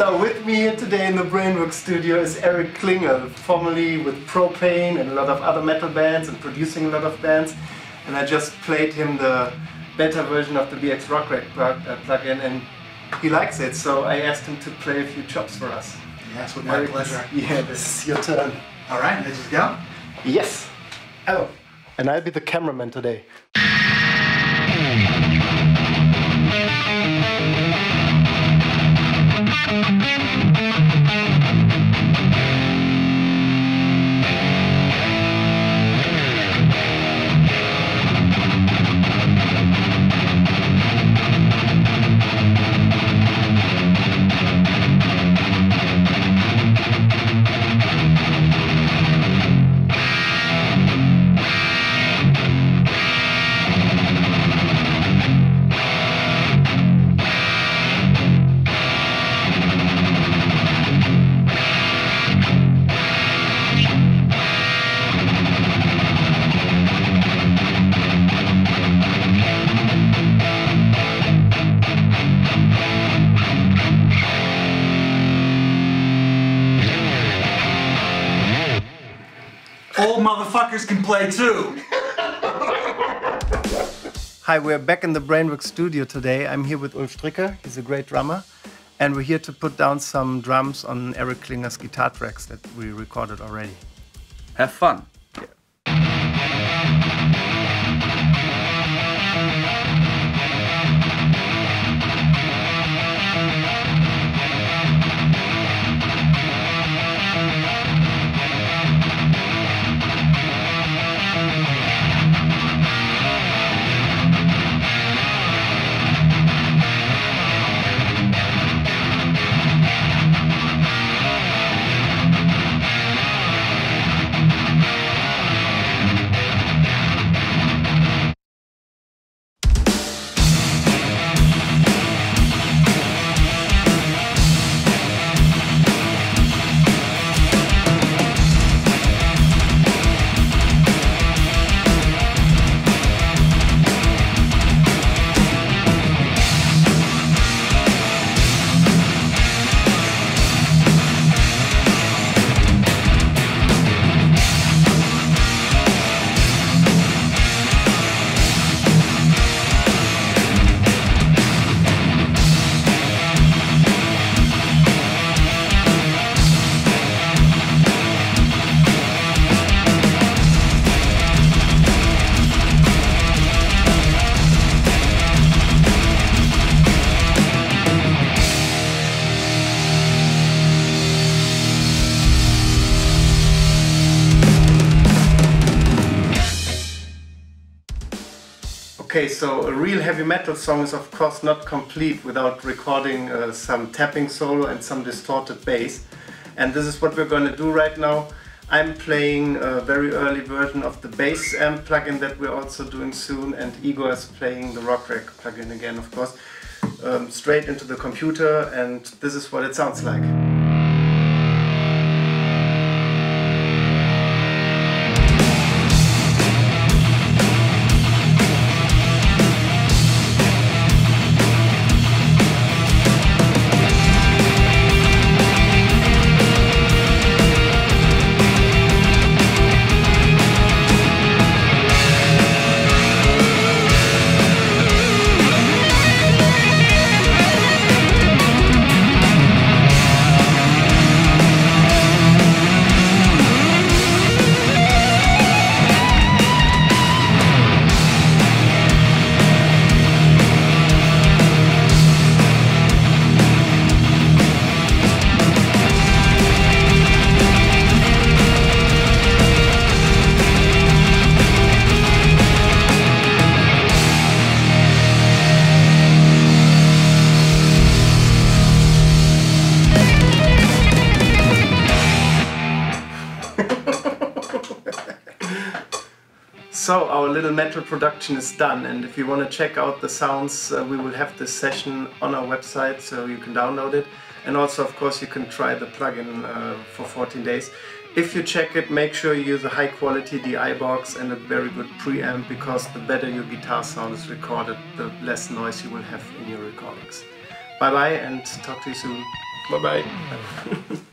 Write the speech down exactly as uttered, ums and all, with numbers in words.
So with me today in the Brainworx studio is Eric Klinger, formerly with Pro Pain and a lot of other metal bands and producing a lot of bands. And I just played him the beta version of the B X rockrack plugin and he likes it, so I asked him to play a few chops for us. Yes, with my pleasure. Yeah, this is your turn. Alright, let's just go. Yes. Oh, and I'll be the cameraman today. Old motherfuckers can play too! Hi, we're back in the Brainworx studio today. I'm here with Ulf Stricker, he's a great drummer. And we're here to put down some drums on Eric Klinger's guitar tracks that we recorded already. Have fun! Okay, so a real heavy metal song is of course not complete without recording uh, some tapping solo and some distorted bass. And this is what we're going to do right now. I'm playing a very early version of the bass amp plugin that we're also doing soon, and Igor is playing the rockrack plugin again, of course, um, straight into the computer, and this is what it sounds like. So our little metal production is done, and if you want to check out the sounds, uh, we will have this session on our website, so you can download it. And also, of course, you can try the plugin uh, for fourteen days. If you check it, make sure you use a high quality D I box and a very good preamp, because the better your guitar sound is recorded, the less noise you will have in your recordings. Bye bye, and talk to you soon. Bye-bye.